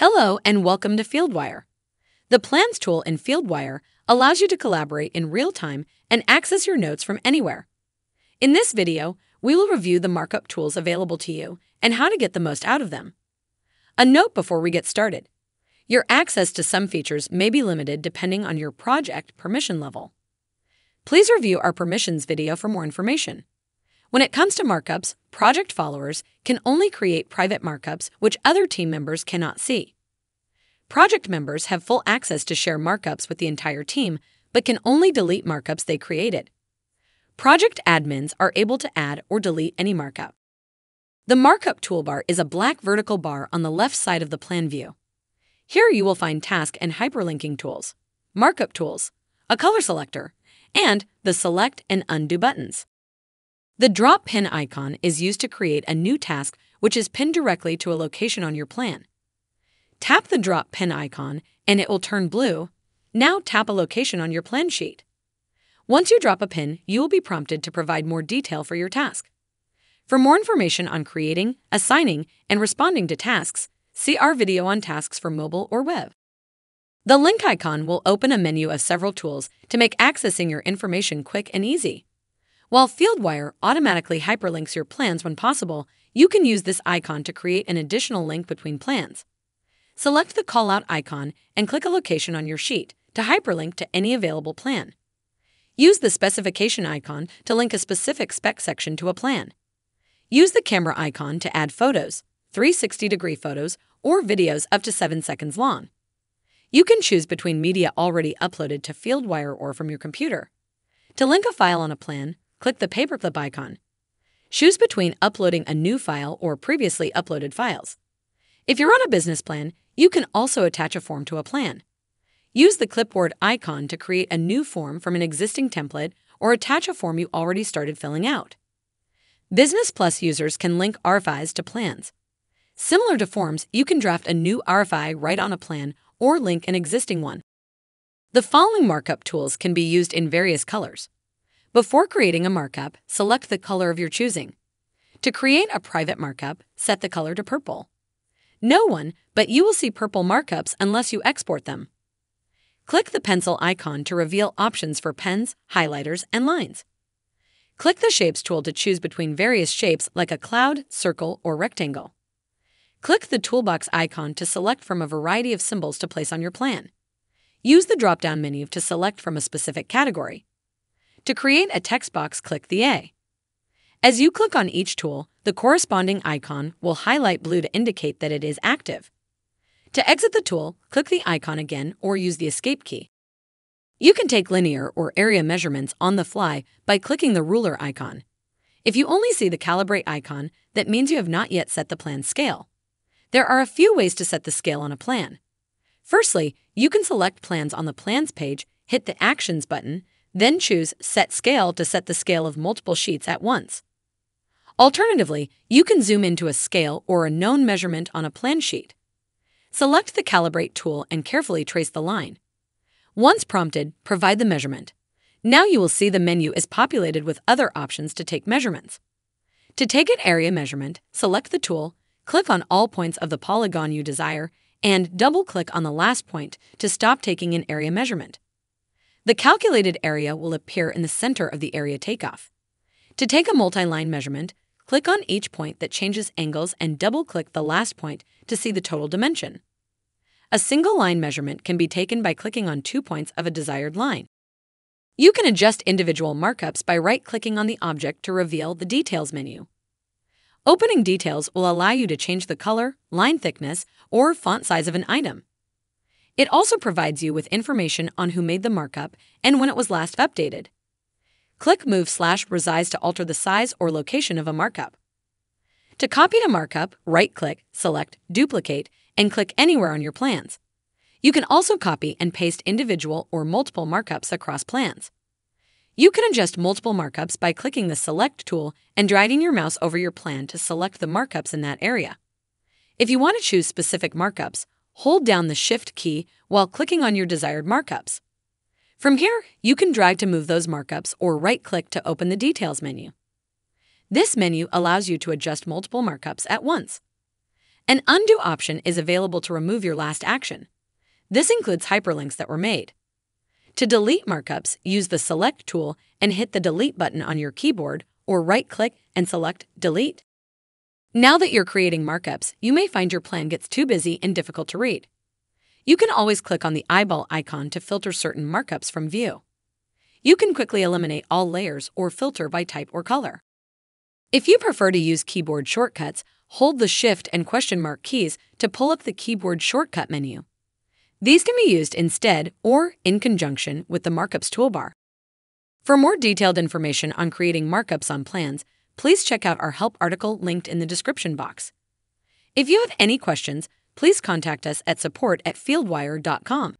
Hello and welcome to Fieldwire. The Plans tool in Fieldwire allows you to collaborate in real time and access your notes from anywhere. In this video, we will review the markup tools available to you and how to get the most out of them. A note before we get started. Your access to some features may be limited depending on your project permission level. Please review our permissions video for more information. When it comes to markups, project followers can only create private markups which other team members cannot see. Project members have full access to share markups with the entire team, but can only delete markups they created. Project admins are able to add or delete any markup. The markup toolbar is a black vertical bar on the left side of the plan view. Here you will find task and hyperlinking tools, markup tools, a color selector, and the select and undo buttons. The drop pin icon is used to create a new task which is pinned directly to a location on your plan. Tap the drop pin icon and it will turn blue. Now tap a location on your plan sheet. Once you drop a pin, you will be prompted to provide more detail for your task. For more information on creating, assigning, and responding to tasks, see our video on tasks for mobile or web. The link icon will open a menu of several tools to make accessing your information quick and easy. While Fieldwire automatically hyperlinks your plans when possible, you can use this icon to create an additional link between plans. Select the callout icon and click a location on your sheet to hyperlink to any available plan. Use the specification icon to link a specific spec section to a plan. Use the camera icon to add photos, 360-degree photos, or videos up to 7 seconds long. You can choose between media already uploaded to Fieldwire or from your computer. To link a file on a plan, click the paperclip icon. Choose between uploading a new file or previously uploaded files. If you're on a business plan, you can also attach a form to a plan. Use the clipboard icon to create a new form from an existing template or attach a form you already started filling out. Business Plus users can link RFIs to plans. Similar to forms, you can draft a new RFI right on a plan or link an existing one. The following markup tools can be used in various colors. Before creating a markup, select the color of your choosing. To create a private markup, set the color to purple. No one, but you will see purple markups unless you export them. Click the pencil icon to reveal options for pens, highlighters, and lines. Click the Shapes tool to choose between various shapes like a cloud, circle, or rectangle. Click the Toolbox icon to select from a variety of symbols to place on your plan. Use the drop-down menu to select from a specific category. To create a text box, click the A. As you click on each tool, the corresponding icon will highlight blue to indicate that it is active. To exit the tool, click the icon again or use the Escape key. You can take linear or area measurements on the fly by clicking the ruler icon. If you only see the calibrate icon, that means you have not yet set the plan's scale. There are a few ways to set the scale on a plan. Firstly, you can select plans on the Plans page, hit the Actions button, then choose Set Scale to set the scale of multiple sheets at once. Alternatively, you can zoom into a scale or a known measurement on a plan sheet. Select the Calibrate tool and carefully trace the line. Once prompted, provide the measurement. Now you will see the menu is populated with other options to take measurements. To take an area measurement, select the tool, click on all points of the polygon you desire, and double-click on the last point to stop taking an area measurement. The calculated area will appear in the center of the area takeoff. To take a multi-line measurement, click on each point that changes angles and double-click the last point to see the total dimension. A single-line measurement can be taken by clicking on two points of a desired line. You can adjust individual markups by right-clicking on the object to reveal the Details menu. Opening Details will allow you to change the color, line thickness, or font size of an item. It also provides you with information on who made the markup and when it was last updated. Click Move/Resize to alter the size or location of a markup. To copy a markup, right-click, select Duplicate, and click anywhere on your plans. You can also copy and paste individual or multiple markups across plans. You can adjust multiple markups by clicking the Select tool and dragging your mouse over your plan to select the markups in that area. If you want to choose specific markups, hold down the Shift key while clicking on your desired markups. From here, you can drag to move those markups or right-click to open the Details menu. This menu allows you to adjust multiple markups at once. An undo option is available to remove your last action. This includes hyperlinks that were made. To delete markups, use the Select tool and hit the Delete button on your keyboard, or right-click and select Delete. Now that you're creating markups, you may find your plan gets too busy and difficult to read. You can always click on the eyeball icon to filter certain markups from view. You can quickly eliminate all layers or filter by type or color. If you prefer to use keyboard shortcuts, hold the Shift and question mark keys to pull up the keyboard shortcut menu. These can be used instead or in conjunction with the Markups toolbar. For more detailed information on creating markups on plans, please check out our help article linked in the description box. If you have any questions, please contact us at support@fieldwire.com.